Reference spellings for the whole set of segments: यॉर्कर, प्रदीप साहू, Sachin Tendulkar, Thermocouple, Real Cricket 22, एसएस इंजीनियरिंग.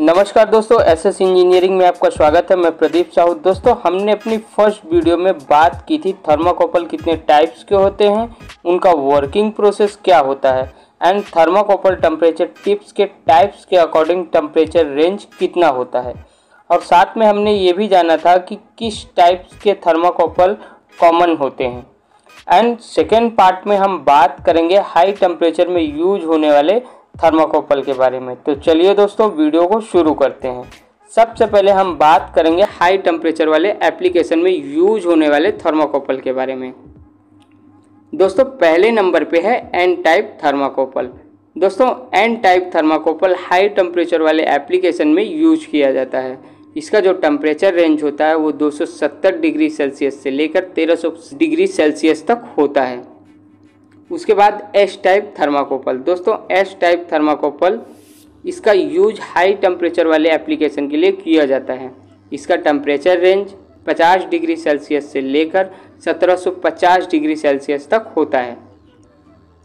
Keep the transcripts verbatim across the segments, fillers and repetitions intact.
नमस्कार दोस्तों, एसएस इंजीनियरिंग में आपका स्वागत है। मैं प्रदीप साहू। दोस्तों, हमने अपनी फर्स्ट वीडियो में बात की थी थर्माकोपल कितने टाइप्स के होते हैं, उनका वर्किंग प्रोसेस क्या होता है एंड थर्माकोपल टेम्परेचर टिप्स के टाइप्स के अकॉर्डिंग टेम्परेचर रेंज कितना होता है। और साथ में हमने ये भी जाना था कि किस टाइप्स के थर्माकोपल कॉमन होते हैं। एंड सेकेंड पार्ट में हम बात करेंगे हाई टेम्परेचर में यूज होने वाले थर्माकोपल के बारे में। तो चलिए दोस्तों, वीडियो को शुरू करते हैं। सबसे पहले हम बात करेंगे हाई टेम्परेचर वाले एप्लीकेशन में यूज होने वाले थर्माकोपल के बारे में। दोस्तों, पहले नंबर पे है एन टाइप थर्माकोपल। दोस्तों, N type thermocouple high temperature वाले एप्लीकेशन में यूज किया जाता है। इसका जो टेम्परेचर रेंज होता है वो दो सौ सत्तर डिग्री सेल्सियस से लेकर तेरह सौ डिग्री सेल्सियस तक होता है। उसके बाद एस टाइप थर्माकोपल। दोस्तों, एस टाइप थर्माकोपल, इसका यूज हाई टेम्परेचर वाले एप्लीकेशन के लिए किया जाता है। इसका टेम्परेचर रेंज पचास डिग्री सेल्सियस से लेकर सत्रह सौ पचास डिग्री सेल्सियस तक होता है।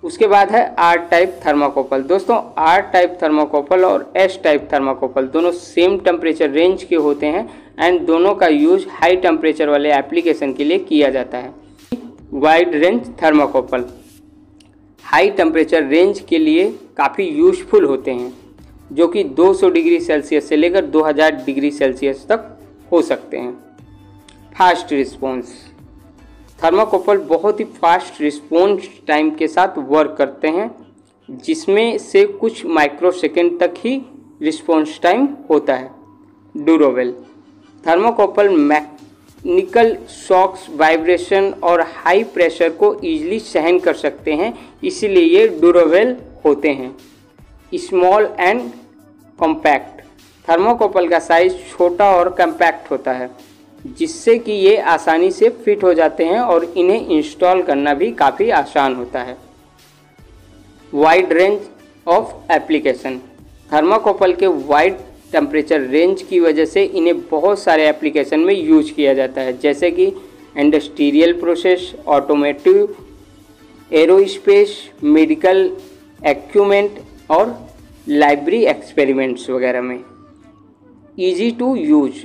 उसके बाद है आर टाइप थर्माकोपल। दोस्तों, आर टाइप थर्माकोपल और एस टाइप थर्माकोपल दोनों सेम टेम्परेचर रेंज के होते हैं एंड दोनों का यूज हाई टेम्परेचर वाले एप्लीकेशन के लिए किया जाता है। Wide range thermocouple high temperature range के लिए काफ़ी यूजफुल होते हैं, जो कि दो सौ डिग्री सेल्सियस से लेकर दो हज़ार डिग्री सेल्सियस तक हो सकते हैं। फास्ट रिस्पॉन्स थर्माकोपल बहुत ही फास्ट रिस्पॉन्स टाइम के साथ वर्क करते हैं, जिसमें से कुछ माइक्रो सेकेंड तक ही रिस्पॉन्स टाइम होता है। ड्यूरेबल थर्माकोपल निकल शॉक्स, वाइब्रेशन और हाई प्रेशर को ईजिली सहन कर सकते हैं, इसीलिए ये ड्यूरेबल होते हैं। स्मॉल एंड कॉम्पैक्ट थर्माकोपल का साइज छोटा और कॉम्पैक्ट होता है, जिससे कि ये आसानी से फिट हो जाते हैं और इन्हें इंस्टॉल करना भी काफ़ी आसान होता है। Wide range of application thermocouple के वाइड टेम्परेचर रेंज की वजह से इन्हें बहुत सारे एप्लीकेशन में यूज किया जाता है, जैसे कि industrial process, automotive, aerospace, medical equipment और लाइब्रेरी एक्सपेरिमेंट्स वगैरह में। इजी टू यूज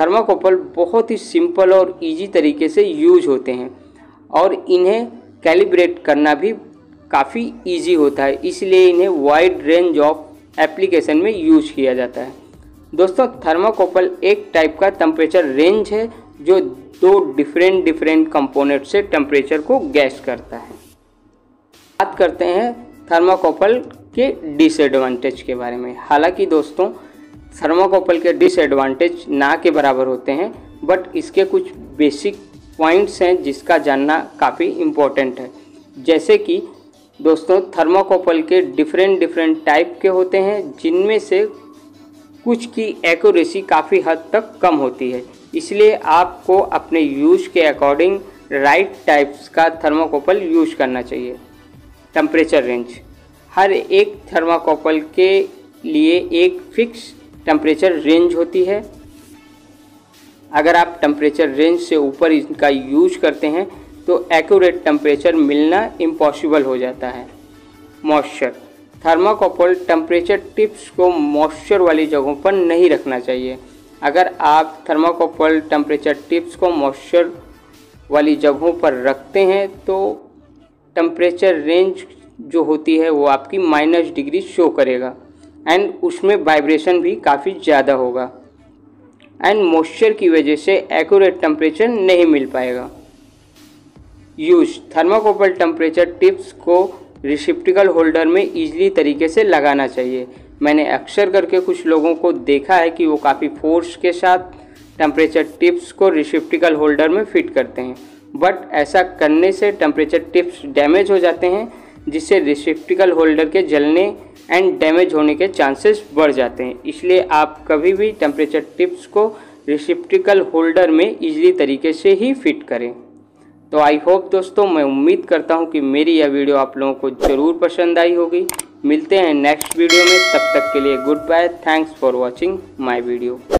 थर्माकोपल बहुत ही सिंपल और इजी तरीके से यूज होते हैं और इन्हें कैलिब्रेट करना भी काफ़ी इजी होता है, इसलिए इन्हें वाइड रेंज ऑफ एप्लीकेशन में यूज किया जाता है। दोस्तों, थर्माकोपल एक टाइप का टेम्परेचर रेंज है जो दो डिफरेंट डिफरेंट कंपोनेंट से टेम्परेचर को गैस करता है। बात करते हैं थर्माकोपल के डिसएडवांटेज के बारे में। हालांकि दोस्तों, थर्माकोपल के डिसएडवांटेज ना के बराबर होते हैं, बट इसके कुछ बेसिक पॉइंट्स हैं जिसका जानना काफ़ी इम्पोर्टेंट है। जैसे कि दोस्तों, थर्माकोपल के डिफरेंट डिफरेंट टाइप के होते हैं, जिनमें से कुछ की एक्यूरेसी काफ़ी हद तक कम होती है, इसलिए आपको अपने यूज के अकॉर्डिंग राइट टाइप्स का थर्माकोपल यूज करना चाहिए। टेम्परेचर रेंज हर एक थर्माकोपल के लिए एक फिक्स टेम्परेचर रेंज होती है। अगर आप टेम्परेचर रेंज से ऊपर इनका यूज करते हैं तो एक्यूरेट टेम्परेचर मिलना इम्पॉसिबल हो जाता है। मॉइस्चर थर्माकोपल टेम्परेचर टिप्स को मॉइस्चर वाली जगहों पर नहीं रखना चाहिए। अगर आप थर्माकोपल टेम्परेचर टिप्स को मॉइस्चर वाली जगहों पर रखते हैं तो टेम्परेचर रेंज जो होती है वो आपकी माइनस डिग्री शो करेगा एंड उसमें वाइब्रेशन भी काफ़ी ज़्यादा होगा एंड मॉइस्चर की वजह से एक्यूरेट टेम्परेचर नहीं मिल पाएगा। यूज थर्माकोपल टेम्परेचर टिप्स को रिसिप्टिकल होल्डर में ईजिली तरीके से लगाना चाहिए। मैंने अक्सर करके कुछ लोगों को देखा है कि वो काफ़ी फोर्स के साथ टेम्परेचर टिप्स को रिसिप्टिकल होल्डर में फिट करते हैं, बट ऐसा करने से टेम्परेचर टिप्स डैमेज हो जाते हैं, जिससे रिसिप्टिकल होल्डर के जलने एंड डैमेज होने के चांसेस बढ़ जाते हैं। इसलिए आप कभी भी टेम्परेचर टिप्स को रिसिप्टिकल होल्डर में ईजिली तरीके से ही फिट करें। तो आई होप दोस्तों, मैं उम्मीद करता हूँ कि मेरी यह वीडियो आप लोगों को ज़रूर पसंद आई होगी। मिलते हैं नेक्स्ट वीडियो में, तब तक के लिए good bye. Thanks for watching my video.